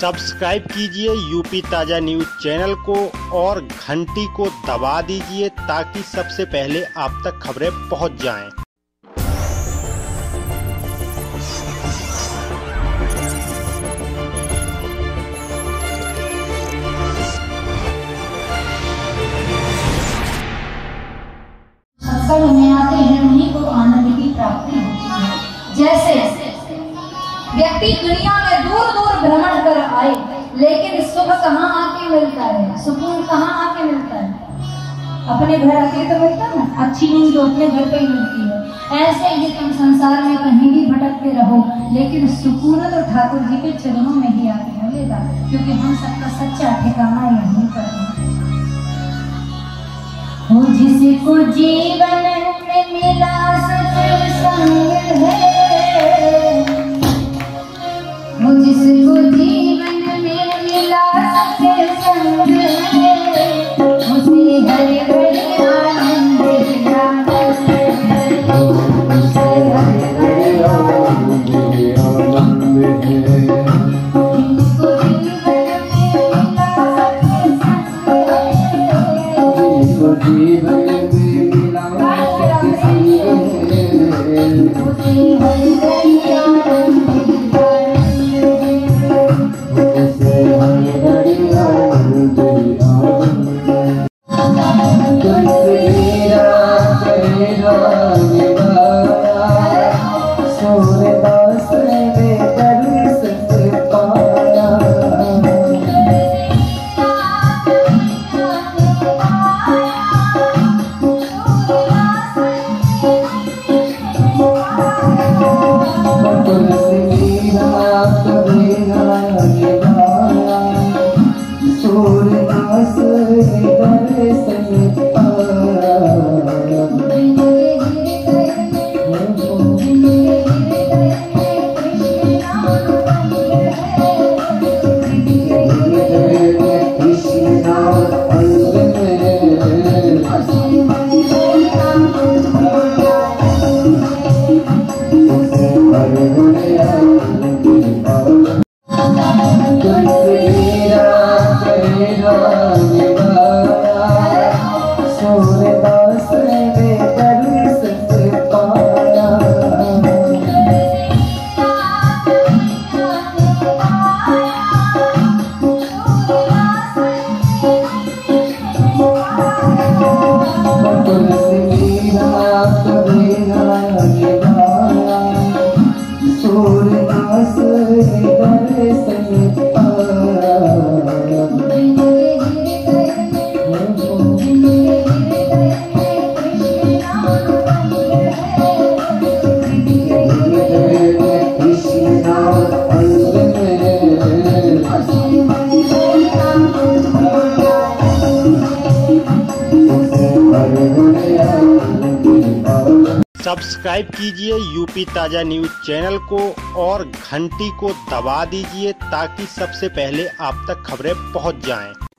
Subscribe कीजिए UP ताज़ा news channel को और घंटी को दबा दीजिए ताकि सबसे पहले आप तक खबरें पहुंच जाएं। अक्सर हमें आते हैं उन्हीं को आनंद की प्राप्ति होती है। जैसे व्यक्ति दुनिया में दूर दूर भ्रमण कर आए, लेकिन सुख कहाँ आके मिलता है, सुकून कहाँ आके मिलता है, अपने घर आके तो मिलता है ना। अच्छी नींद तो अपने घर पे ही मिलती है। ऐसे ही तुम संसार में कहीं भी भटकते रहो, लेकिन सुकून तो ठाकुर जी के चरणों में ही आके मिलेगा, क्योंकि हम सबका सच्चा ठिकाना यहीं पर है। जिसको जीवन में मिला संग है, जिसको जीवन में मिला सबसे संग है, उसे हर घड़ी आनंद मिला है। जिसको जीवन में मिला सबसे संग है, सब्सक्राइब कीजिए यूपी ताज़ा न्यूज़ चैनल को और घंटी को दबा दीजिए ताकि सबसे पहले आप तक खबरें पहुंच जाएं।